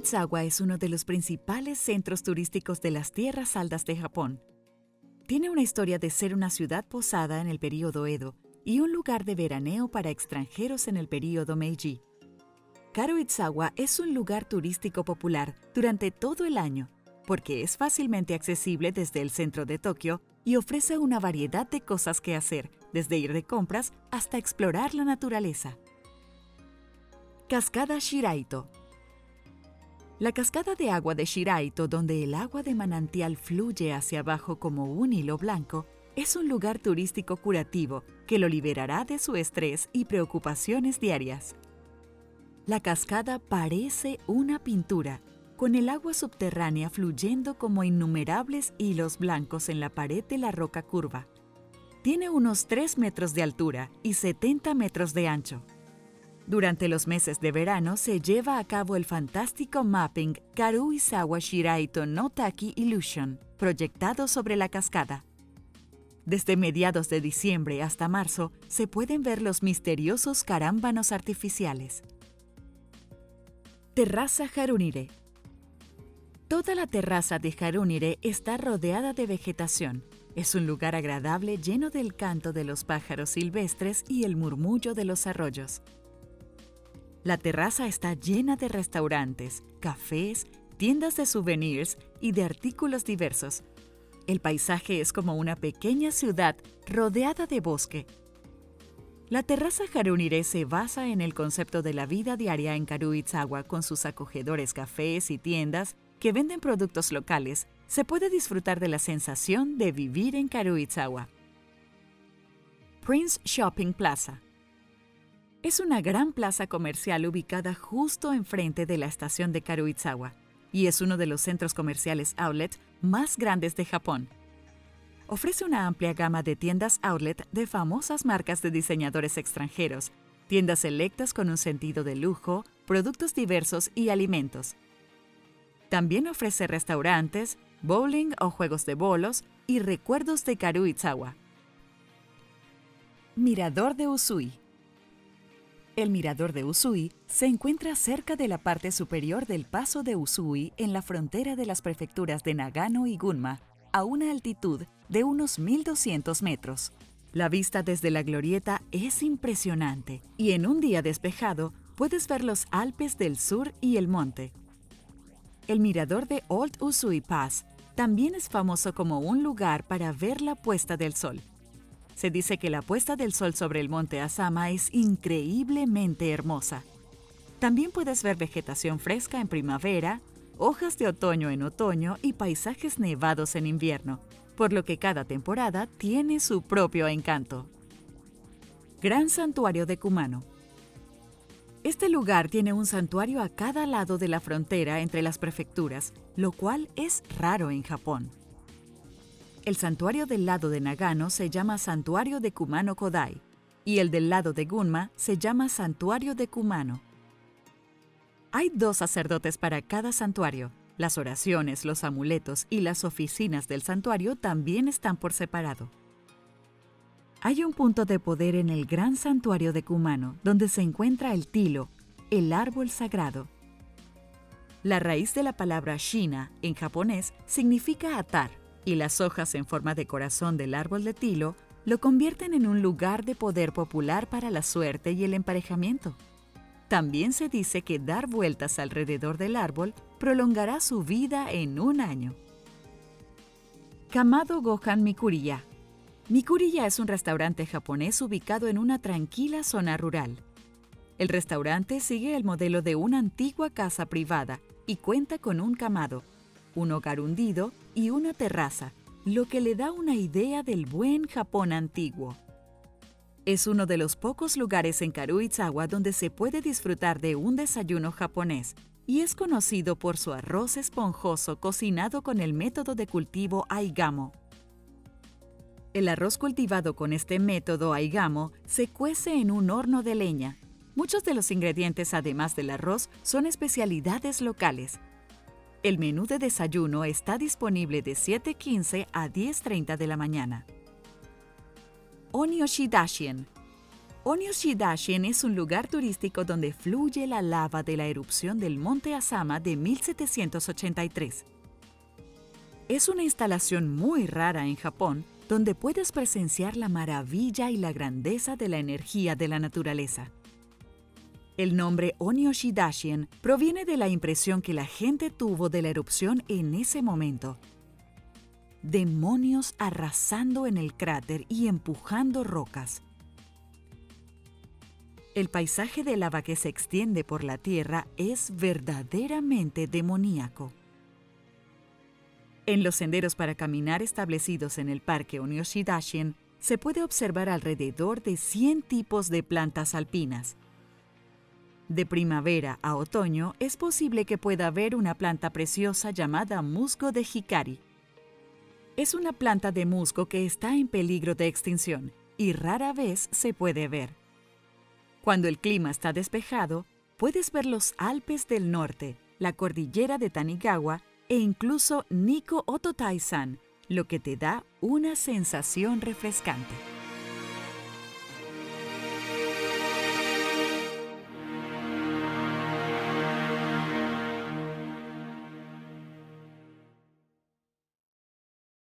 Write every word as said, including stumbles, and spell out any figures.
Karuizawa es uno de los principales centros turísticos de las tierras altas de Japón. Tiene una historia de ser una ciudad posada en el período Edo y un lugar de veraneo para extranjeros en el período Meiji. Karuizawa es un lugar turístico popular durante todo el año porque es fácilmente accesible desde el centro de Tokio y ofrece una variedad de cosas que hacer, desde ir de compras hasta explorar la naturaleza. Cascada Shiraito. La cascada de agua de Shiraito, donde el agua de manantial fluye hacia abajo como un hilo blanco, es un lugar turístico curativo que lo liberará de su estrés y preocupaciones diarias. La cascada parece una pintura, con el agua subterránea fluyendo como innumerables hilos blancos en la pared de la roca curva. Tiene unos tres metros de altura y setenta metros de ancho. Durante los meses de verano se lleva a cabo el fantástico mapping Karuizawa Shiraito no Taki Illusion, proyectado sobre la cascada. Desde mediados de diciembre hasta marzo se pueden ver los misteriosos carámbanos artificiales. Terraza Harunire. Toda la terraza de Harunire está rodeada de vegetación. Es un lugar agradable lleno del canto de los pájaros silvestres y el murmullo de los arroyos. La terraza está llena de restaurantes, cafés, tiendas de souvenirs y de artículos diversos. El paisaje es como una pequeña ciudad rodeada de bosque. La terraza Harunire se basa en el concepto de la vida diaria en Karuizawa, con sus acogedores cafés y tiendas que venden productos locales. Se puede disfrutar de la sensación de vivir en Karuizawa. Prince Shopping Plaza. Es una gran plaza comercial ubicada justo enfrente de la estación de Karuizawa y es uno de los centros comerciales outlet más grandes de Japón. Ofrece una amplia gama de tiendas outlet de famosas marcas de diseñadores extranjeros, tiendas selectas con un sentido de lujo, productos diversos y alimentos. También ofrece restaurantes, bowling o juegos de bolos y recuerdos de Karuizawa. Mirador de Usui. El mirador de Usui se encuentra cerca de la parte superior del paso de Usui en la frontera de las prefecturas de Nagano y Gunma, a una altitud de unos mil doscientos metros. La vista desde la glorieta es impresionante y en un día despejado puedes ver los Alpes del sur y el monte. El mirador de Old Usui Pass también es famoso como un lugar para ver la puesta del sol. Se dice que la puesta del sol sobre el monte Asama es increíblemente hermosa. También puedes ver vegetación fresca en primavera, hojas de otoño en otoño y paisajes nevados en invierno, por lo que cada temporada tiene su propio encanto. Gran Santuario de Kumano. Este lugar tiene un santuario a cada lado de la frontera entre las prefecturas, lo cual es raro en Japón. El santuario del lado de Nagano se llama Santuario de Kumano Kodai y el del lado de Gunma se llama Santuario de Kumano. Hay dos sacerdotes para cada santuario. Las oraciones, los amuletos y las oficinas del santuario también están por separado. Hay un punto de poder en el Gran Santuario de Kumano, donde se encuentra el tilo, el árbol sagrado. La raíz de la palabra shina en japonés significa atar, y las hojas en forma de corazón del árbol de tilo lo convierten en un lugar de poder popular para la suerte y el emparejamiento. También se dice que dar vueltas alrededor del árbol prolongará su vida en un año. Kamado Gohan Mikuriya. Mikuriya es un restaurante japonés ubicado en una tranquila zona rural. El restaurante sigue el modelo de una antigua casa privada y cuenta con un kamado, un hogar hundido y una terraza, lo que le da una idea del buen Japón antiguo. Es uno de los pocos lugares en Karuizawa donde se puede disfrutar de un desayuno japonés y es conocido por su arroz esponjoso cocinado con el método de cultivo Aigamo. El arroz cultivado con este método Aigamo se cuece en un horno de leña. Muchos de los ingredientes, además del arroz, son especialidades locales. El menú de desayuno está disponible de siete quince a diez treinta de la mañana. Onioshidashi. Onioshidashi es un lugar turístico donde fluye la lava de la erupción del monte Asama de mil setecientos ochenta y tres. Es una instalación muy rara en Japón, donde puedes presenciar la maravilla y la grandeza de la energía de la naturaleza. El nombre Onioshidashi proviene de la impresión que la gente tuvo de la erupción en ese momento. Demonios arrasando en el cráter y empujando rocas. El paisaje de lava que se extiende por la tierra es verdaderamente demoníaco. En los senderos para caminar establecidos en el parque Onioshidashi, se puede observar alrededor de cien tipos de plantas alpinas. De primavera a otoño es posible que pueda ver una planta preciosa llamada musgo de hikari. Es una planta de musgo que está en peligro de extinción y rara vez se puede ver. Cuando el clima está despejado, puedes ver los Alpes del Norte, la cordillera de Tanigawa e incluso Nikko Ototai-san, lo que te da una sensación refrescante.